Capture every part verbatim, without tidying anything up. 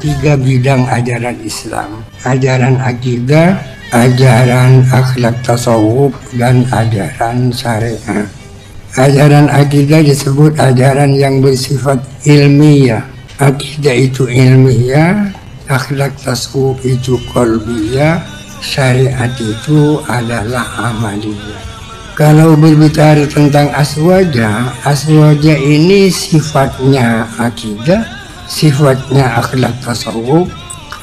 tiga bidang ajaran Islam, ajaran akidah, ajaran akhlak tasawuf, dan ajaran syariah. Ajaran akidah disebut ajaran yang bersifat ilmiah. Akidah itu ilmiah, akhlak tasawuf itu qalbiyah, syariat itu adalah amaliyah. Kalau berbicara tentang aswaja, aswaja ini sifatnya akidah, sifatnya akhlak tasawuf.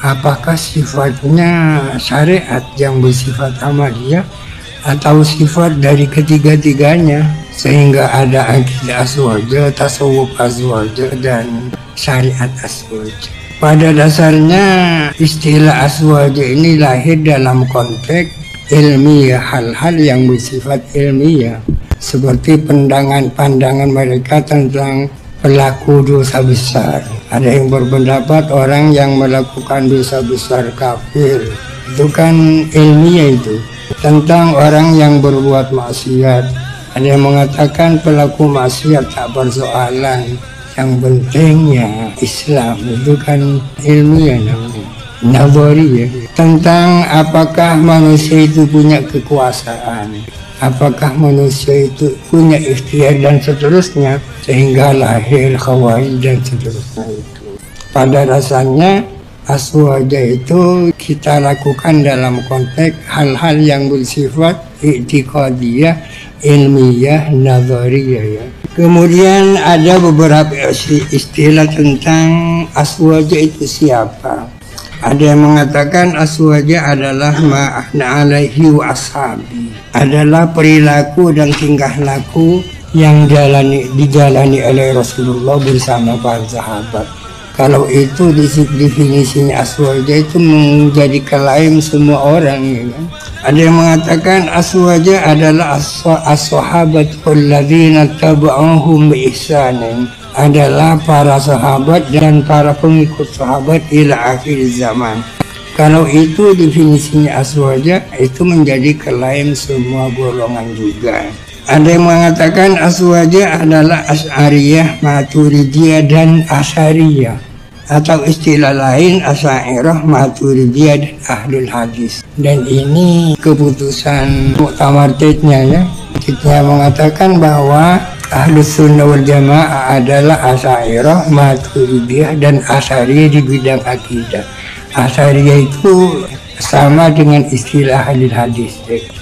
Apakah sifatnya syariat yang bersifat amaliyah atau sifat dari ketiga-tiganya? Sehingga ada akidah aswaja, tasawuf aswaja, dan syariat aswaja. Pada dasarnya istilah aswaja ini lahir dalam konteks ilmiah, hal-hal yang bersifat ilmiah, seperti pandangan-pandangan mereka tentang pelaku dosa besar. Ada yang berpendapat orang yang melakukan dosa besar kafir, itu kan ilmiah itu. Tentang orang yang berbuat maksiat, ada yang mengatakan pelaku maksiat tak persoalan, yang pentingnya Islam, itu kan ilmiah namanya. Nabari, ya. Tentang apakah manusia itu punya kekuasaan, apakah manusia itu punya ikhtiar, dan seterusnya, sehingga lahir khawarij dan seterusnya itu. Pada dasarnya aswaja itu kita lakukan dalam konteks hal-hal yang bersifat i'tiqadiyah, ilmiah, nazariyah, ya. Kemudian ada beberapa istilah tentang aswaja itu siapa. Ada yang mengatakan aswaja adalah ma'ahna alaihi wa ashabi, adalah perilaku dan tingkah laku yang jalani, dijalani oleh Rasulullah bersama para sahabat. Kalau itu definisinya aswaja itu menjadi klaim semua orang, ya kan? Ada yang mengatakan aswaja adalah as-sahabatul ladzina taba'uhum bi ihsanin, adalah para sahabat dan para pengikut sahabat ila akhir zaman. Kalau itu definisinya aswaja, itu menjadi klaim semua golongan juga. Ada yang mengatakan aswaja adalah Asy'ariyah, Maturidiyah, dan Asy'ariyah, atau istilah lain Asy'ariyah, Maturidiyah, dan Ahlul Hadis. Dan ini keputusan muktamar T I D-nya, ya. Kita mengatakan bahwa Ahlus Sunnah wal Jama'ah adalah Asy'ariyah, Maturidiyah, dan Asy'ariyah di bidang akidah. Asy'ariyah itu sama dengan istilah hadis hadis,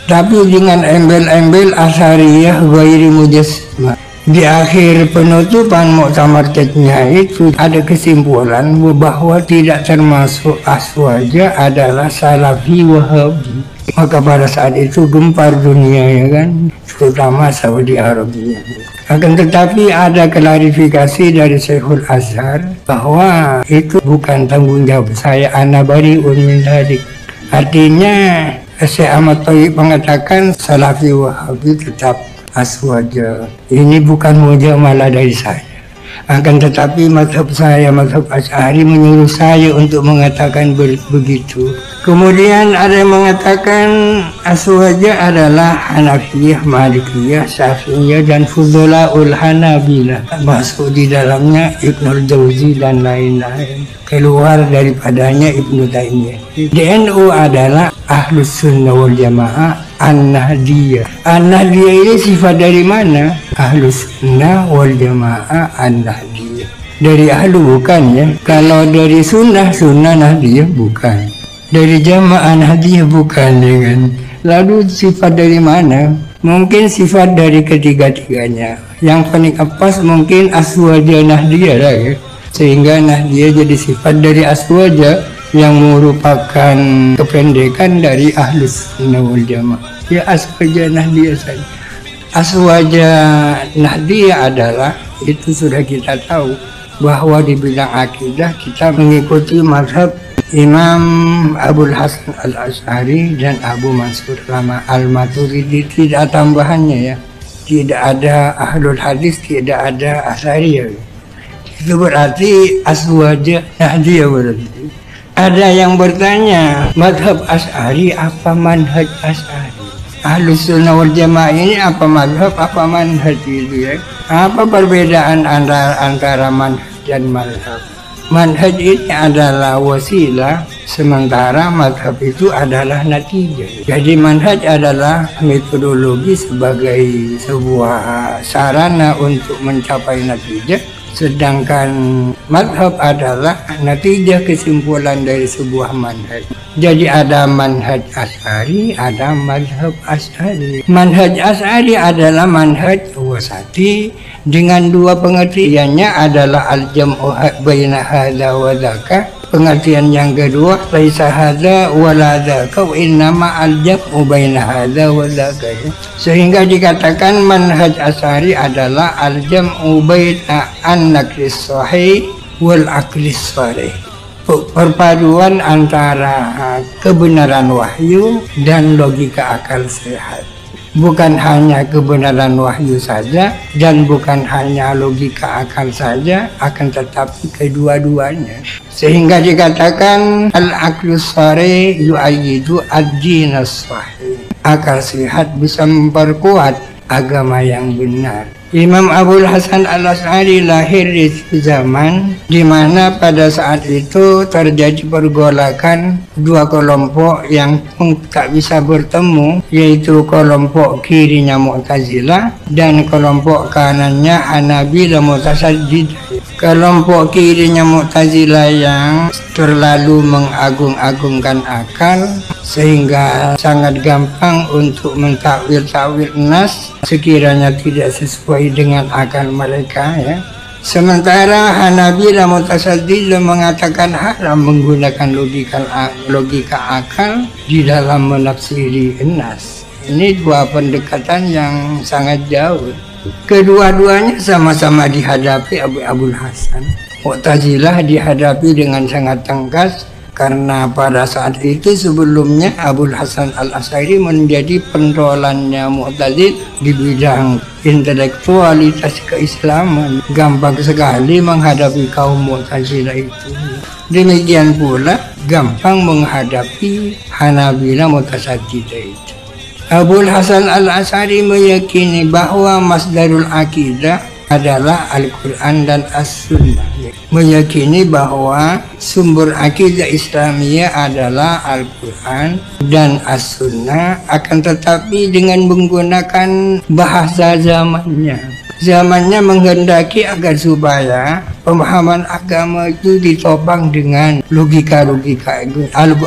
tapi dengan embel-embel Asy'ariyah ghairi mujassimah. Di akhir penutupan muktamar T I D-nya itu ada kesimpulan bahwa tidak termasuk aswaja adalah Salafi Wahhabi. Maka pada saat itu gempar dunia, ya kan, terutama Saudi Arabia. Akan tetapi ada klarifikasi dari Syekhul Azhar bahwa itu bukan tanggung jawab saya, ana bari'un min dzalik. Artinya Syekh Ahmad Toyyib mengatakan Salafi Wahhabi tetap aswaja. Ini bukan mujamalah dari saya. Akan tetapi mazhab saya, mazhab Asy'ari, menyuruh saya untuk mengatakan begitu. Kemudian ada yang mengatakan aswaja adalah Hanafiyah, Malikiyah, Syafi'iyah, dan Fudhulaul Hanabilah. Masuk di dalamnya Ibnu Jauzi dan lain-lain. Keluar daripadanya Ibnu Taimiyah. D N U adalah Ahlus Sunnah wal Jama'ah, An-Nahdliyah. An-Nahdliyah ini sifat dari mana? Ahlus Sunnah wal Jama'ah An-Nahdliyah. Dari ahlu bukan, ya. Kalau dari sunnah, sunnah Nahdliyah bukan. Dari Jama'ah Nahdliyah bukan, ya kan. Lalu sifat dari mana? Mungkin sifat dari ketiga-tiganya. Yang paling pas mungkin aswaja Nahdliyah, ya. Sehingga Nahdliyah jadi sifat dari aswaja, yang merupakan kependekan dari Ahlus Sunnah wal Jamaah. Ya, aswaja Nahdliyah saja. Aswaja Nahdliyah adalah, itu sudah kita tahu, bahwa di bidang akidah kita mengikuti mazhab Imam Abu'l Hasan al-Asy'ari dan Abu Mansur al-Maturidi. Tidak tambahannya, ya. Tidak ada Ahlul Hadis, tidak ada Asy'ariyah. Itu berarti aswaja Nahdliyah berarti. Ada yang bertanya, mazhab Asy'ari apa manhaj Asy'ari? Ahlus Sunnah wal Jamaah ini apa mazhab, apa manhaj, gitu, ya? Apa perbedaan antara, antara manhaj dan mazhab? Manhaj ini adalah wasilah, sementara madhab itu adalah natijah. Jadi manhaj adalah metodologi sebagai sebuah sarana untuk mencapai natijah, sedangkan madhab adalah natijah kesimpulan dari sebuah manhaj. Jadi ada manhaj Asy'ari, ada madhab Asy'ari. Manhaj Asy'ari adalah manhaj wasati, dengan dua pengertiannya adalah al-jam'u baina hadza wa dzaka. Pengertian yang kedua, laisa hadza wa la dzaka, wa innama al-jam'u baina hadza wa dzaka. Sehingga dikatakan manhaj Asy'ari adalah al-jam'u baina an-naqli sahih wal aqli salih. Perpaduan antara kebenaran wahyu dan logika akal sehat. Bukan hanya kebenaran wahyu saja dan bukan hanya logika akal saja, akan tetapi kedua-duanya. Sehingga dikatakan al-aqlu sharih yu'ayyidu ad-din as-sahih. Akal sehat bisa memperkuat agama yang benar. Imam Abu'l Hasan al-Asy'ari lahir di zaman di mana pada saat itu terjadi pergolakan dua kelompok yang tak bisa bertemu, yaitu kelompok kirinya Mu'tazilah dan kelompok kanannya Hanabilah Mutasaddidah. Kelompok kirinya Mu'tazilah yang terlalu mengagung-agungkan akal sehingga sangat gampang untuk mentakwil-takwil nas sekiranya tidak sesuai dengan akal mereka, ya. Sementara Hanabilah Mutasaddilah mengatakan haram menggunakan logika logika akal di dalam menafsiri nas. Ini dua pendekatan yang sangat jauh. Kedua-duanya sama-sama dihadapi Abu'l Hasan. Mu'tazilah dihadapi dengan sangat tangkas karena pada saat itu sebelumnya Abu'l Hasan al-Asy'ari menjadi pentolannya Mu'tazil di bidang intelektualitas keislaman. Gampang sekali menghadapi kaum Mu'tazilah itu. Demikian pula gampang menghadapi Hanabilah Mutasaddidah itu. Abu'l Hasan al-Asy'ari meyakini bahwa masdarul akidah adalah Al-Quran dan As-Sunnah. Meyakini bahwa sumber akidah Islamiyah adalah Al-Quran dan As-Sunnah, akan tetapi dengan menggunakan bahasa zamannya. Zamannya menghendaki agar supaya pemahaman agama itu ditopang dengan logika-logika,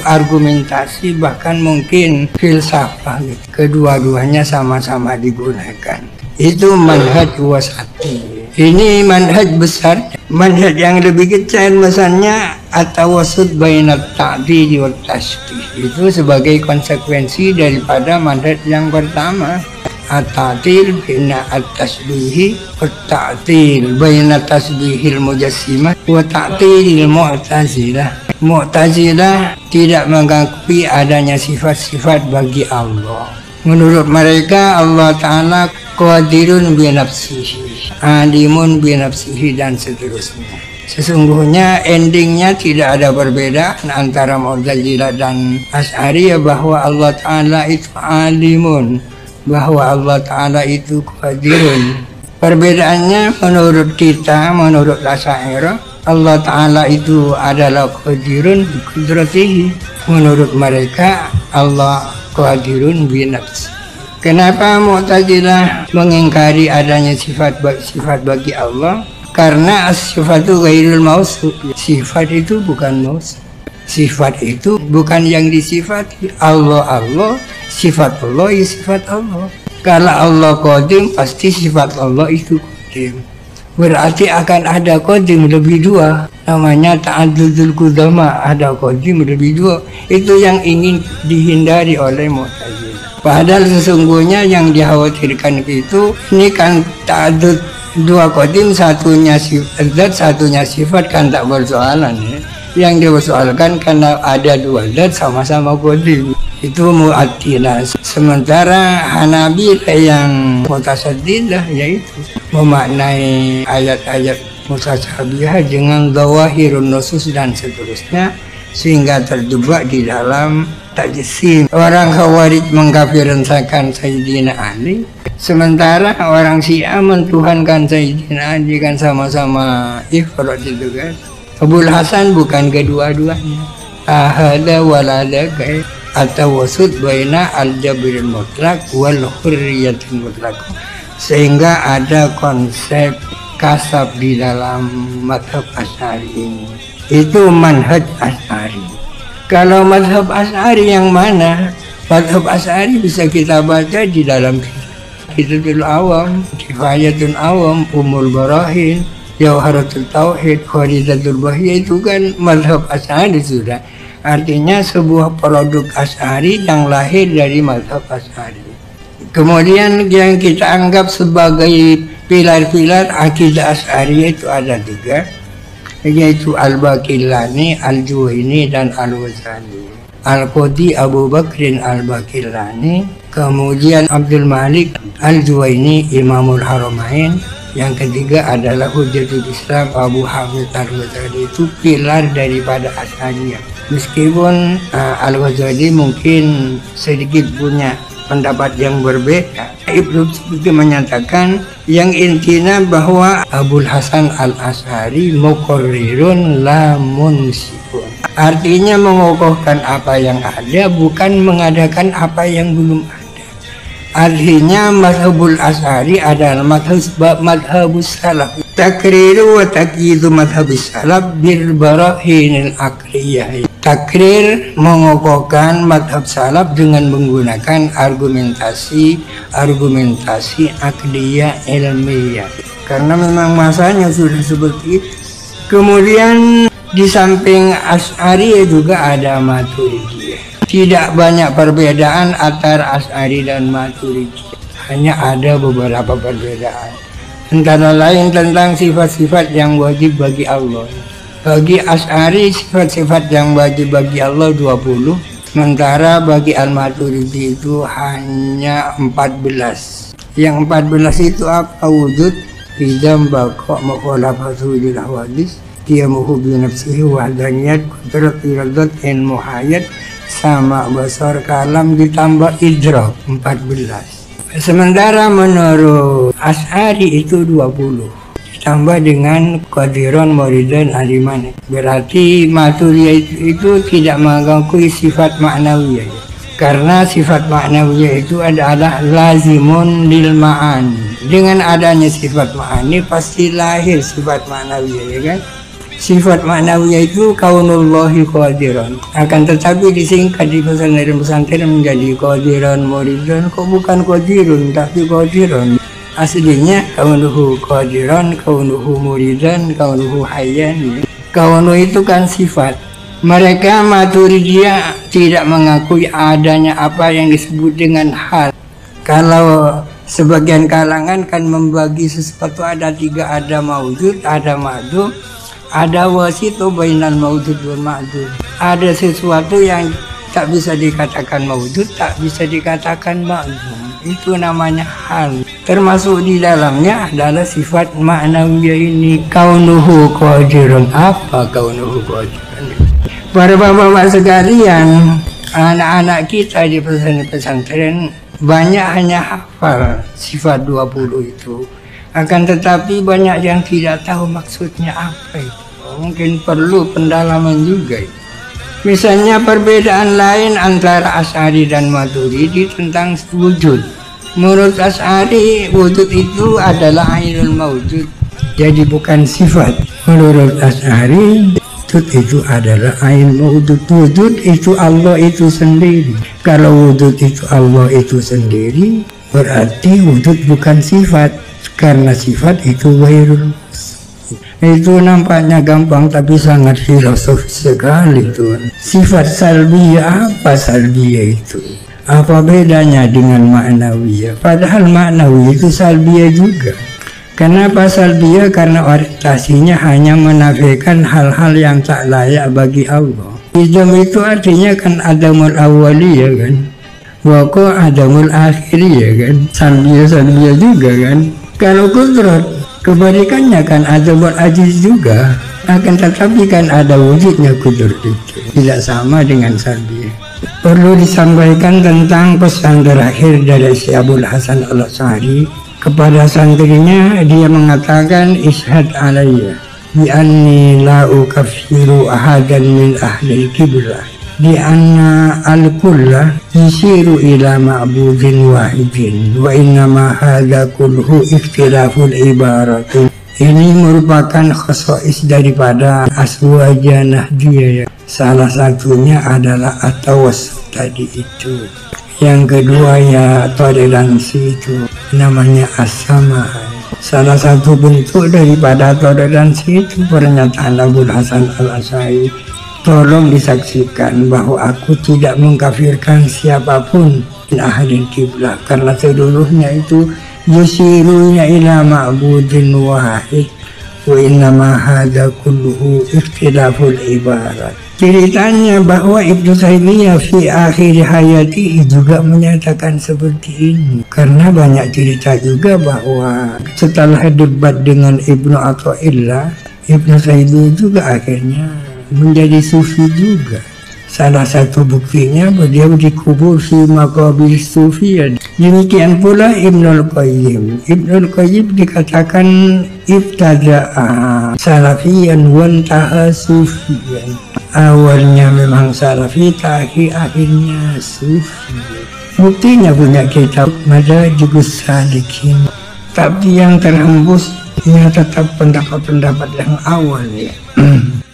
argumentasi, bahkan mungkin filsafat. Kedua-duanya sama-sama digunakan. Itu manhaj wasati. Ini manhaj besar. Manhaj yang lebih kecil misalnya at-tawasud baina at-ta'dil wa at-tashdih. Itu sebagai konsekuensi daripada manhaj yang pertama, at-ta'dil baina at-tashdih wa at-ta'dil baina tashdihil mujassimah wa ta'dilil mu'tazilah. Mu'tazilah tidak mengakui adanya sifat-sifat bagi Allah. Menurut mereka Allah Ta'ala qadirun binafsihi, alimun binafsihi, dan seterusnya. Sesungguhnya endingnya tidak ada perbedaan antara Mu'tazilah dan Asy'ariyah bahwa Allah Ta'ala itu alimun, bahwa Allah Ta'ala itu qadirun. Perbedaannya menurut kita, menurut Asy'ariyah, Allah Ta'ala itu adalah qadirun biqudratihi. Menurut mereka Allah qadirun binafs. Kenapa Mu'tazilah mengingkari adanya sifat sifat bagi Allah? Karena as-sifatu ghairul mawsuf. Sifat itu bukan mawsuf. Sifat itu bukan yang disifati. Allah Allah, sifat Allah ya sifat Allah. Kalau Allah qadim, pasti sifat Allah itu qadim. Berarti akan ada qadim lebih dua. Namanya ta'addudul qudama, ada qadim lebih dua. Itu yang ingin dihindari oleh Mu'tazilah. Padahal sesungguhnya yang dikhawatirkan itu, ini kan ta'addud dua qadim, satunya zat, satunya sifat, kan tak bersoalan, ya. Yang dipersoalkan karena ada dua zat sama-sama qadim. Itu Mu'tazilah. Sementara Hanabilah yang Mutasaddidah yaitu memaknai ayat-ayat mutasyabihat dengan dzawahirun nusus dan seterusnya, sehingga terjebak di dalam tajsim. Orang Khawarij mengkafirkan Sayyidina Ali, sementara orang Syiah mentuhankan Sayyidina Ali, kan sama-sama ifrat itu kan. Abu'l Hasan bukan kedua-duanya. Ahada walada kayak atau wasud baina al-jabril mutlak wal hurriyatil mutlak. Sehingga ada konsep kasab di dalam mazhab Asy'ari ini. Itu manhaj Asy'ari. Kalau mazhab Asy'ari yang mana? Mazhab Asy'ari bisa kita baca di dalam Kitabul Awam, Kifayatul Awam, Umul Barahin, Jauharatul Tauhid, Kharidatul Bahiyah. Itu kan mazhab Asy'ari sudah. Artinya sebuah produk Asy'ari yang lahir dari mazhab Asy'ari. Kemudian yang kita anggap sebagai pilar-pilar akidah Asy'ari itu ada tiga, yaitu Al-Baqillani, Al-Juwaini, dan Al-Juwaini. Al-Qadi Abu Bakrin Al-Baqillani, kemudian Abdul Malik Al-Juwaini Imamul Haramain. Yang ketiga adalah Hujjatul Islam Abu Hamid Al-Ghazali. Itu pilar daripada Asy'ariyah. Meskipun uh, Al-Ghazali mungkin sedikit punya pendapat yang berbeda, Ibnu Sina menyatakan yang intinya bahwa Abu'l Hasan al-Asy'ari muqarrirun la munsifun. Artinya mengukuhkan apa yang ada, bukan mengadakan apa yang belum ada. Artinya mazhabul Asy'ari adalah mazhab mazhabus salaf. Takriru wa taqyidu mazhabus salaf bil barahinil aqliyah. Takrir mengokohkan mazhab salaf dengan menggunakan argumentasi argumentasi aqliyah ilmiah. Karena memang masanya sudah seperti itu. Kemudian di samping Asy'ari juga ada Maturidiyah. Tidak banyak perbedaan antara Asy'ari dan Maturidiyah. Hanya ada beberapa perbedaan. Antara lain tentang sifat-sifat yang wajib bagi Allah. Bagi Asy'ari sifat-sifat yang wajib bagi Allah dua puluh, sementara bagi Al-Maturidi itu hanya empat belas. Yang empat belas itu apa? Wujud, hidam, bakok, mukhalafatu lil hawadits, qiyamuhu bi nafsihi, wahdaniyat, qudrat, iradat, ilmu hayat, sama besar kalam ditambah idrak empat belas. Sementara menurut Asy'ari itu dua puluh ditambah dengan qadiron muridan aliman. Berarti Maturidiyah itu tidak mengakui sifat maknawiyah, karena sifat maknawiyah itu adalah lazimun lil ma'ani. Dengan adanya sifat ma'ani pasti lahir sifat maknawiyah, ya kan? Sifat maknawiyah itu kaunullahi qadiran, akan tetapi disingkat di pesantren-pesantren menjadi qadiran muridan. Kok bukan qadirun tapi qadiran. Aslinya kaunuhu qadiran, kaunuhu muridan, kaunuhu hayyan. Kaunu itu kan sifat. Mereka Maturidiyah tidak mengakui adanya apa yang disebut dengan hal. Kalau sebagian kalangan kan membagi sesuatu ada tiga, ada mawjud, ada ma'dum, ada wasito bainal mawjud wal ma'dum. Ada sesuatu yang tak bisa dikatakan mawjud, tak bisa dikatakan ma'dum. Itu namanya hal. Termasuk di dalamnya adalah sifat ma'nawiyah ini. Kaunuhu qadirun. Apa kaunuhu qadirun? Para bapak-bapak sekalian, anak-anak kita di pesantren-pesantren banyak hanya hafal sifat dua puluh itu. Akan tetapi banyak yang tidak tahu maksudnya apa itu. Mungkin perlu pendalaman juga itu. Misalnya perbedaan lain antara Asy'ari dan Maturidi tentang wujud. Menurut Asy'ari wujud itu adalah ainul mawjud, jadi bukan sifat. Menurut Asy'ari wujud itu adalah ainul mawjud. Wujud itu Allah itu sendiri. Kalau wujud itu Allah itu sendiri, berarti wujud bukan sifat. Karena sifat itu wairul. Itu nampaknya gampang tapi sangat filosofis sekali itu. Sifat salbiyah, apa salbiyah itu? Apa bedanya dengan ma'nawiyah? Padahal ma'nawiyah itu salbiyah juga. Kenapa salbiyah? Karena orientasinya hanya menafikan hal-hal yang tak layak bagi Allah. Idam itu artinya kan adamul awwaliyah kan? Wako adamul akhiriyah kan? Salbiyah-salbiyah juga kan? Kalau kudrat, kebalikannya kan ada buat ajiz juga, akan tetapi kan ada wujudnya kudur itu. Tidak sama dengan salbiyah. Perlu disampaikan tentang pesan terakhir dari Syekh Abu'l Hasan al-Asy'ari kepada santrinya. Dia mengatakan, Ishad alayya bi'anni la ukaffiru ahadan min ahlil qiblah, bi'anna al-kullah yisiru ila ma'budin wahidin, wa innama hadha kulhu ikhtilaful ibaratin. Ini merupakan khosois daripada Aswaja Nahdliyah. Salah satunya adalah atawas tadi itu. Yang kedua ya toleransi itu namanya asama. Salah satu bentuk daripada toleransi itu pernyataan Abu'l Hasan al-Asy'ari. Tolong disaksikan bahwa aku tidak mengkafirkan siapapun ahlul qiblah karena seluruhnya itu yusirunya ila ma'budin wahid, wa innama hadha kulluhu ikhtilaful ibarat. Ceritanya bahwa Ibnu Taimiyah fi akhir hayati juga menyatakan seperti ini. Karena banyak cerita juga bahwa setelah debat dengan Ibn Atwa'illah, Ibnu Taimiyah juga akhirnya menjadi sufi juga. Salah satu buktinya beliau dikubur di maqabir sufian. Demikian pula Ibnul Qayyim. Ibnul Qayyim dikatakan ibtada'a salafiyan wantaha sufiyan. Awalnya memang salafi, tapi akhirnya sufi. Buktinya punya kitab Madarijus Salikin. Tapi yang terhembus ya tetap pendapat-pendapat yang awal ya.